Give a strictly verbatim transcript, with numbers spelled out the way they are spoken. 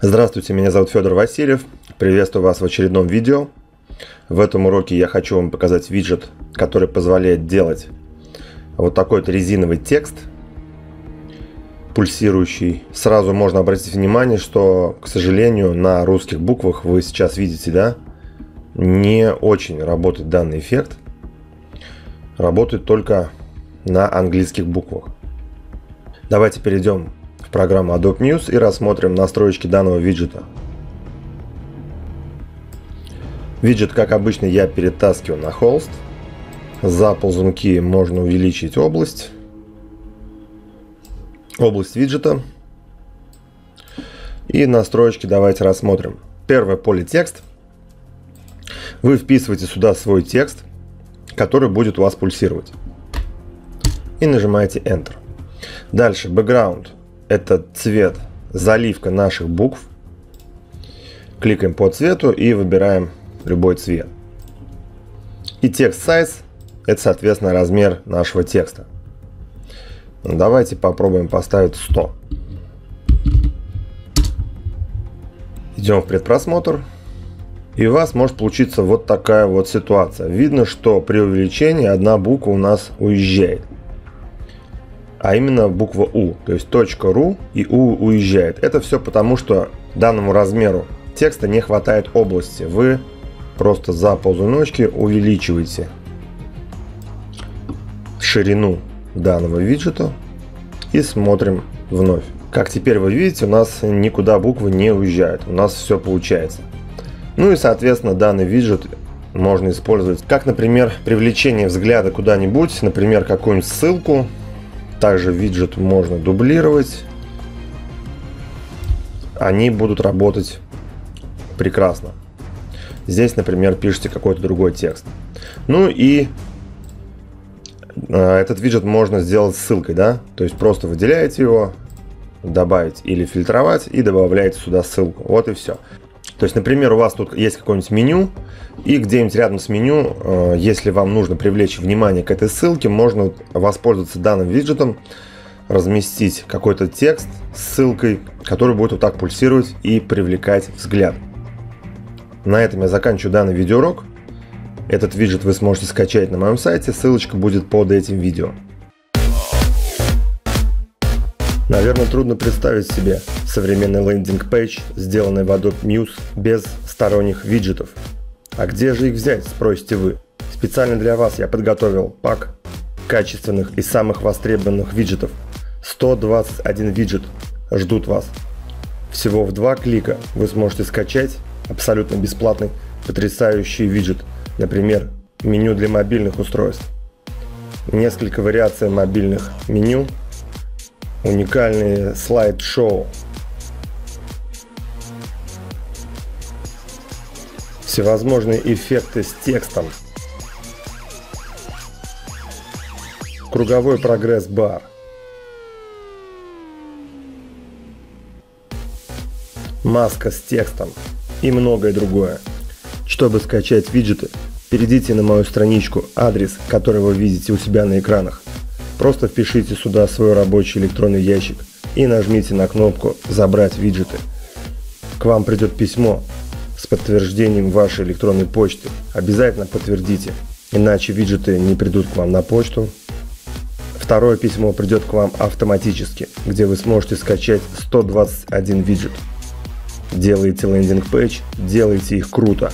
Здравствуйте, меня зовут Федор Васильев. Приветствую вас в очередном видео. В этом уроке я хочу вам показать виджет, который позволяет делать вот такой вот резиновый текст, пульсирующий. Сразу можно обратить внимание, что, к сожалению, на русских буквах вы сейчас видите, да, не очень работает данный эффект. Работает только на английских буквах. Давайте перейдем программу Adobe Muse и рассмотрим настройки данного виджета. Виджет, как обычно, я перетаскиваю на холст. За ползунки можно увеличить область. Область виджета. И настройки давайте рассмотрим. Первое поле текст. Вы вписываете сюда свой текст, который будет у вас пульсировать. И нажимаете Enter. Дальше background. Это цвет, заливка наших букв. Кликаем по цвету и выбираем любой цвет. И текст size, это, соответственно, размер нашего текста. Давайте попробуем поставить сто. Идем в предпросмотр. И у вас может получиться вот такая вот ситуация. Видно, что при увеличении одна буква у нас уезжает. А именно буква U, то есть .ru и U уезжает. Это все потому, что данному размеру текста не хватает области. Вы просто за ползуночки увеличиваете ширину данного виджета и смотрим вновь. Как теперь вы видите, у нас никуда буквы не уезжают, у нас все получается. Ну и соответственно данный виджет можно использовать как, например, привлечение взгляда куда-нибудь, например, какую-нибудь ссылку. Также виджет можно дублировать. Они будут работать прекрасно. Здесь, например, пишите какой-то другой текст. Ну и э, этот виджет можно сделать ссылкой, да? То есть просто выделяете его, добавить или фильтровать и добавляете сюда ссылку. Вот и все. То есть, например, у вас тут есть какое-нибудь меню, и где-нибудь рядом с меню, э, если вам нужно привлечь внимание к этой ссылке, можно воспользоваться данным виджетом, разместить какой-то текст с ссылкой, который будет вот так пульсировать и привлекать взгляд. На этом я заканчиваю данный видеоурок. Этот виджет вы сможете скачать на моем сайте, ссылочка будет под этим видео. Наверное, трудно представить себе современный лендинг-пейдж, сделанный в Adobe Muse без сторонних виджетов. А где же их взять, спросите вы? Специально для вас я подготовил пак качественных и самых востребованных виджетов. сто двадцать один виджет ждут вас. Всего в два клика вы сможете скачать абсолютно бесплатный потрясающий виджет, например, меню для мобильных устройств. Несколько вариаций мобильных меню. Уникальные слайд-шоу, всевозможные эффекты с текстом, круговой прогресс-бар, маска с текстом и многое другое. Чтобы скачать виджеты, перейдите на мою страничку, адрес, который вы видите у себя на экранах. Просто впишите сюда свой рабочий электронный ящик и нажмите на кнопку «Забрать виджеты». К вам придет письмо с подтверждением вашей электронной почты. Обязательно подтвердите, иначе виджеты не придут к вам на почту. Второе письмо придет к вам автоматически, где вы сможете скачать сто двадцать один виджет. Делайте лендинг-пейдж, делайте их круто.